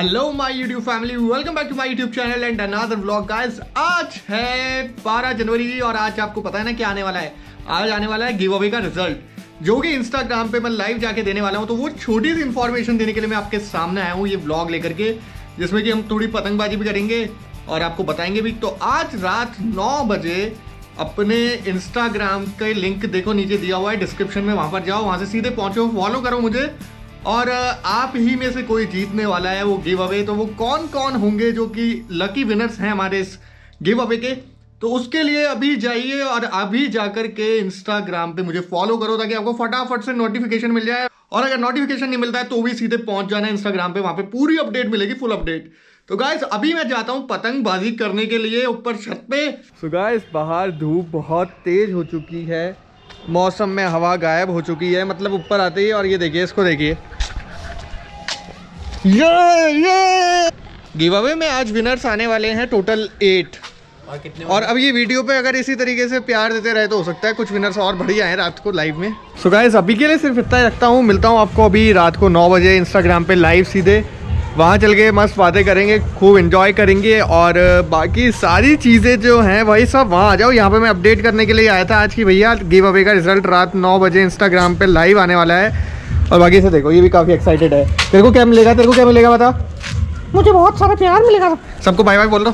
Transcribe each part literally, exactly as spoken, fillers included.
Hello my YouTube family, welcome back to my YouTube channel and another vlog guys. आज है बारह जनवरी और आज आपको पता है ना क्या आने वाला है। आज आने वाला है गिव अवे का रिजल्ट, जो कि इंस्टाग्राम पे मैं लाइव जाके देने वाला हूँ। तो वो छोटी सी इन्फॉर्मेशन देने के लिए मैं आपके सामने आया हूँ ये व्लॉग लेकर के, जिसमें कि हम थोड़ी पतंगबाजी भी करेंगे और आपको बताएंगे भी। तो आज रात नौ बजे अपने इंस्टाग्राम का लिंक देखो, नीचे दिया हुआ है डिस्क्रिप्शन में, वहाँ पर जाओ, वहाँ से सीधे पहुँचो, फॉलो करो मुझे और आप ही में से कोई जीतने वाला है वो गिव अवे। तो वो कौन कौन होंगे जो कि लकी विनर्स हैं हमारे इस गिव अवे के, तो उसके लिए अभी जाइए और अभी जाकर के इंस्टाग्राम पे मुझे फॉलो करो ताकि आपको फटाफट से नोटिफिकेशन मिल जाए। और अगर नोटिफिकेशन नहीं मिलता है तो भी सीधे पहुंच जाना है इंस्टाग्राम पे, वहाँ पे पूरी अपडेट मिलेगी, फुल अपडेट। तो गाइस अभी मैं जाता हूँ पतंगबाजी करने के लिए ऊपर छत पे। सो गाइस बाहर धूप बहुत तेज हो चुकी है, मौसम में हवा गायब हो चुकी है, मतलब ऊपर आते ही। और ये देखिए, इसको देखिए, ये ये गिव अवे में आज विनर्स आने वाले हैं टोटल एट। और कितने और अब ये वीडियो पे अगर इसी तरीके से प्यार देते रहे तो हो सकता है कुछ विनर्स और बढ़िया हैं रात को लाइव में। सो गाइस अभी के लिए सिर्फ इतना ही रखता हूँ, मिलता हूँ आपको अभी रात को नौ बजे इंस्टाग्राम पे लाइव सीधे। वहाँ चल के मस्त बातें करेंगे, खूब इन्जॉय करेंगे और बाकी सारी चीज़ें जो हैं भाई सब वहाँ आ जाओ। यहाँ पे मैं अपडेट करने के लिए आया था आज की, भैया गिव अवे का रिजल्ट रात नौ बजे इंस्टाग्राम पे लाइव आने वाला है। और बाकी से देखो, ये भी काफ़ी एक्साइटेड है। तेरे को क्या मिलेगा, तेरे को क्या मिलेगा बता। मुझे बहुत सारा प्यार मिलेगा। सबको बाय बाय बोल दो,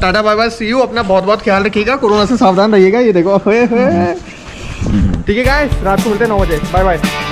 tata bye bye see you. अपना बहुत बहुत ख्याल रखिएगा, कोरोना से सावधान रहिएगा। ये देखो, ठीक है गाइस, रात को मिलते हैं नौ बजे, बाय बाय।